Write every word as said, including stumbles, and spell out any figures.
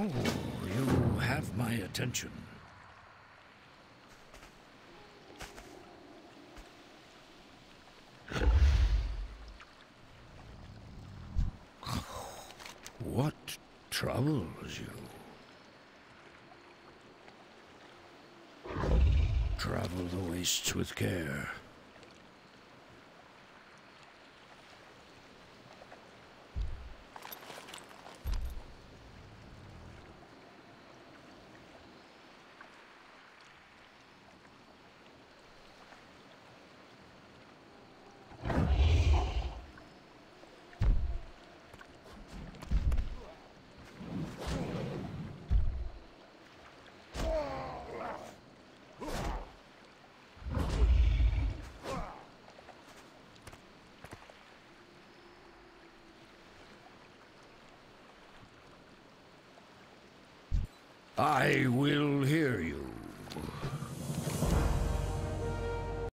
Oh, you have my attention. What troubles you? Travel the wastes with care. I will hear you.